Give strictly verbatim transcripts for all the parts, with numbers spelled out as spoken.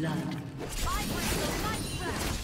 blood. I bring the light back.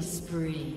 Killing spree.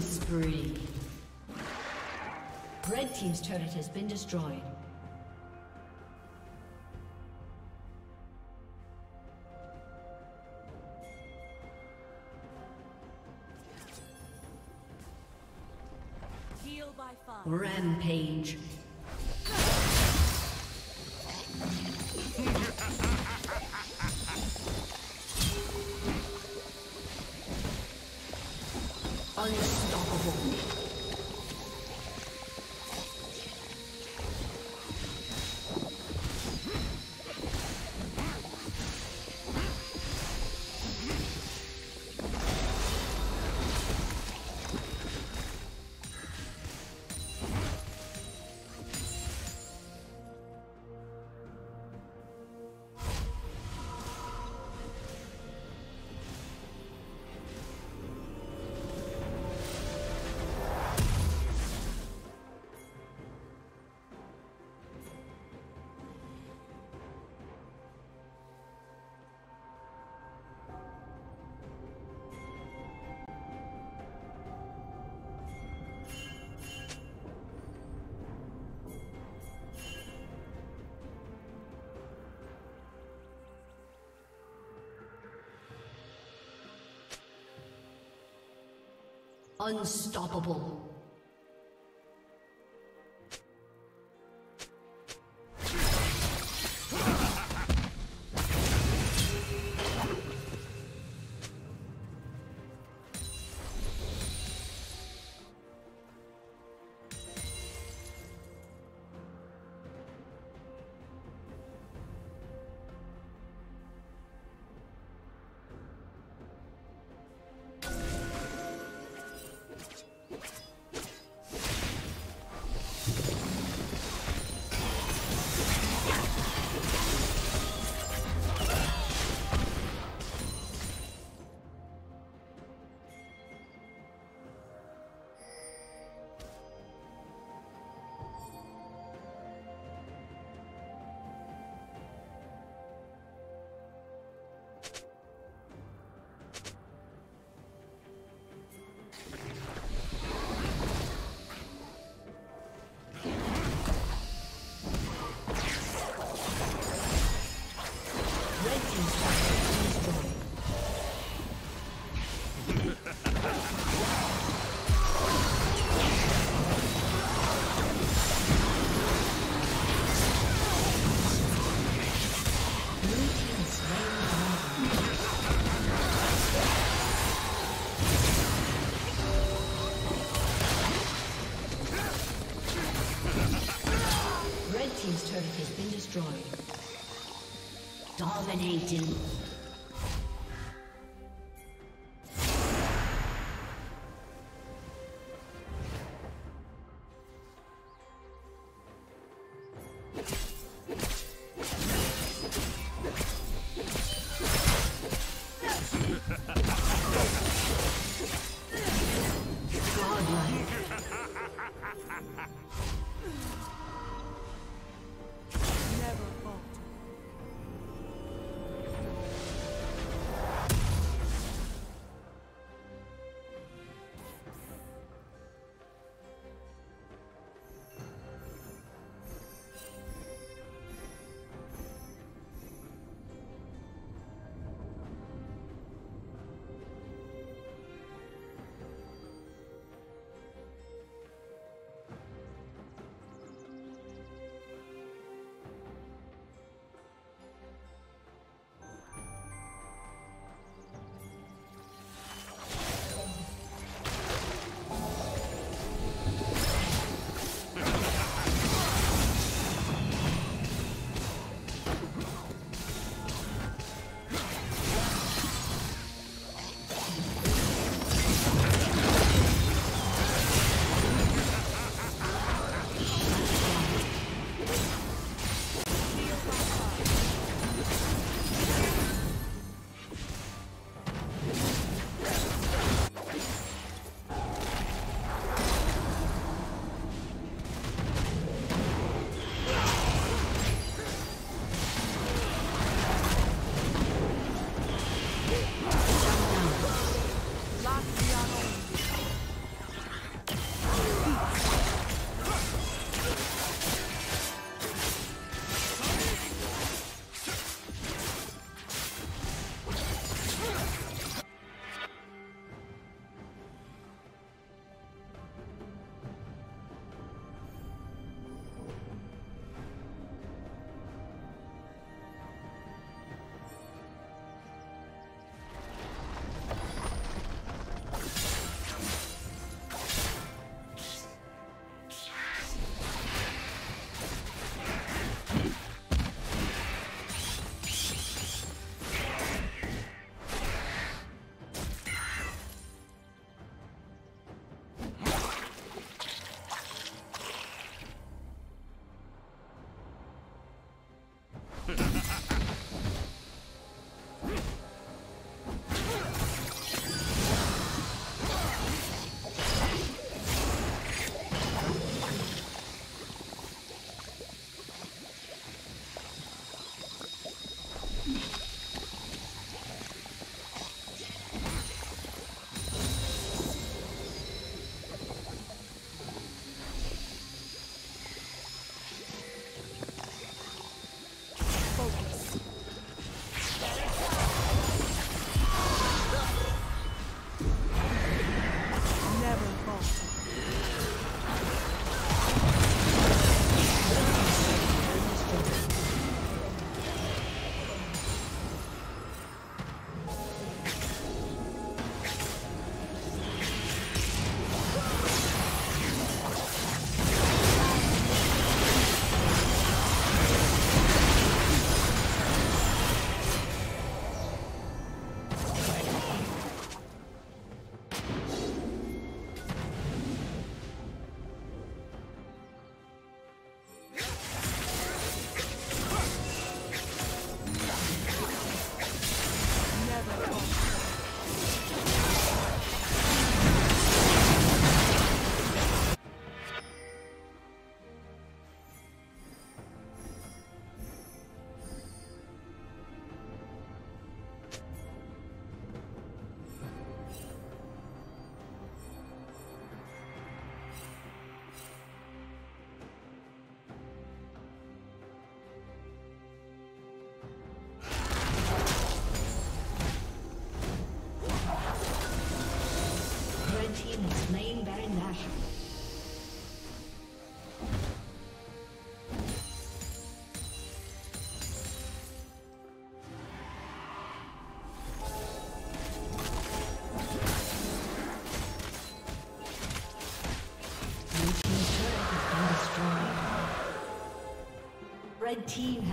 Spree. Red team's turret has been destroyed. Heal by fire. Rampage. Unstoppable. Unstoppable. Dominating. Never fault.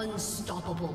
Unstoppable.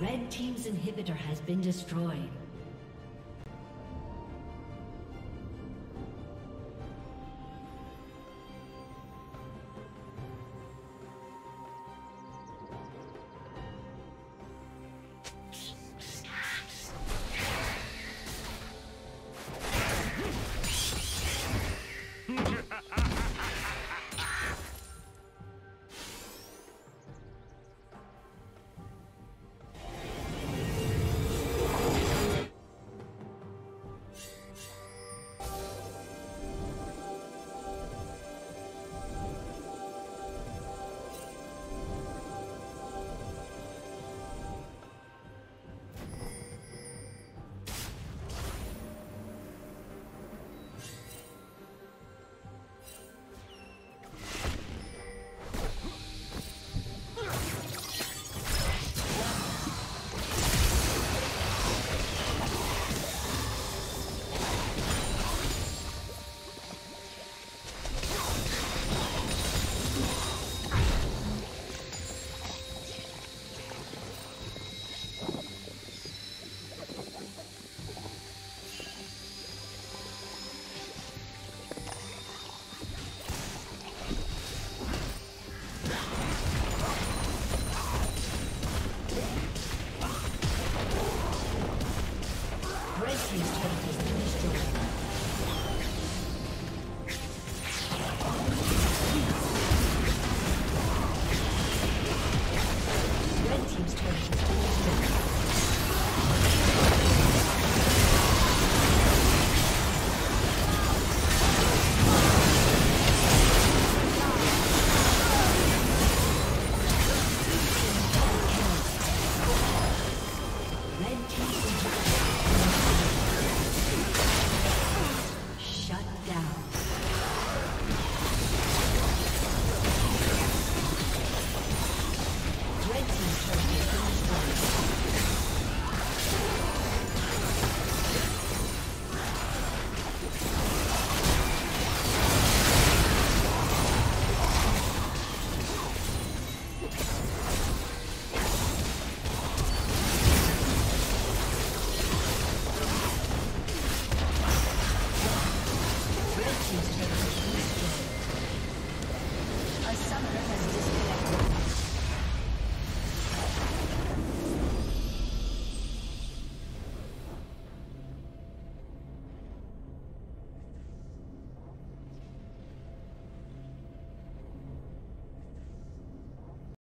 Red team's inhibitor has been destroyed. Please